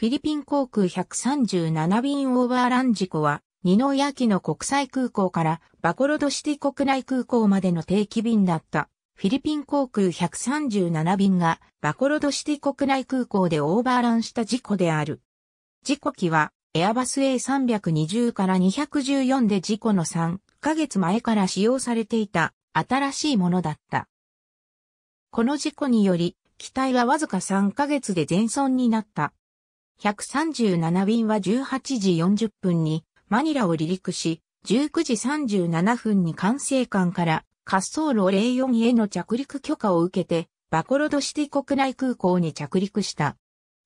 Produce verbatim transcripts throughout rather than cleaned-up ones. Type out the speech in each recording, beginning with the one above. フィリピン航空ひゃくさんじゅうなな便オーバーラン事故は、ニノイアキノ国際空港からバコロドシティ国内空港までの定期便だった。フィリピン航空ひゃくさんじゅうなな便がバコロドシティ国内空港でオーバーランした事故である。事故機はエアバス エーさんびゃくにじゅう からにひゃくじゅうよんで事故のさんかげつまえから使用されていた新しいものだった。この事故により機体はわずかさんかげつで全損になった。ひゃくさんじゅうなな便はじゅうはちじよんじゅっぷんにマニラを離陸し、じゅうくじさんじゅうななふんに管制官から滑走路ゼロよんへの着陸許可を受けて、バコロドシティ国内空港に着陸した。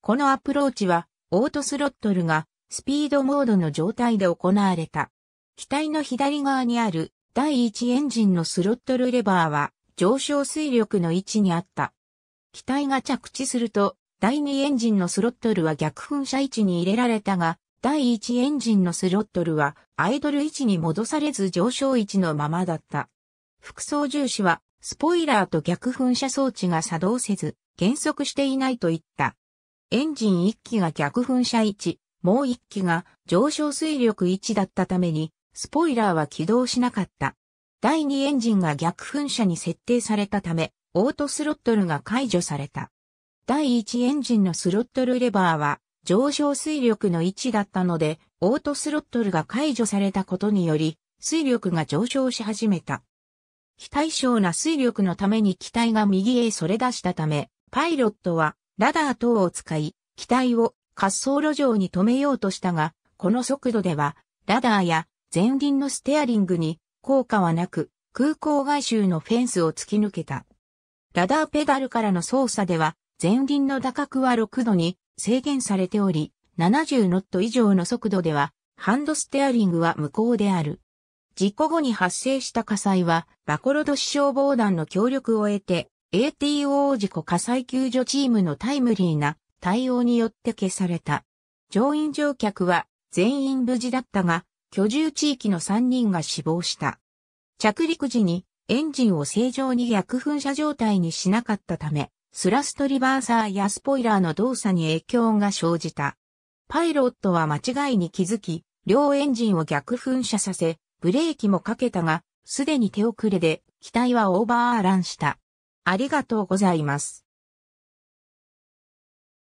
このアプローチは、オートスロットルがスピードモードの状態で行われた。機体の左側にあるだいいちエンジンのスロットルレバーは上昇推力の位置にあった。機体が着地すると、だいにエンジンのスロットルは逆噴射位置に入れられたが、だいいちエンジンのスロットルはアイドル位置に戻されず上昇位置のままだった。副操縦士はスポイラーと逆噴射装置が作動せず減速していないと言った。エンジンいっきが逆噴射位置、もういっきが上昇推力位置だったためにスポイラーは起動しなかった。だいにエンジンが逆噴射に設定されたためオートスロットルが解除された。だいいちエンジンのスロットルレバーは上昇推力の位置だったので、オートスロットルが解除されたことにより、推力が上昇し始めた。非対称な推力のために機体が右へそれ出したため、パイロットはラダー等を使い、機体を滑走路上に止めようとしたが、この速度では、ラダーや前輪のステアリングに効果はなく、空港外周のフェンスを突き抜けた。ラダーペダルからの操作では、前輪の打角はろくどに、制限されており、ななじゅうノット以上の速度では、ハンドステアリングは無効である。事故後に発生した火災は、バコロド市消防団の協力を得て、エーティーオー 事故火災救助チームのタイムリーな対応によって消された。乗員乗客は全員無事だったが、居住地域のさんにんが死亡した。着陸時にエンジンを正常に逆噴射状態にしなかったため、スラストリバーサーやスポイラーの動作に影響が生じた。パイロットは間違いに気づき、両エンジンを逆噴射させ、ブレーキもかけたが、すでに手遅れで、機体はオーバーランした。ありがとうございます。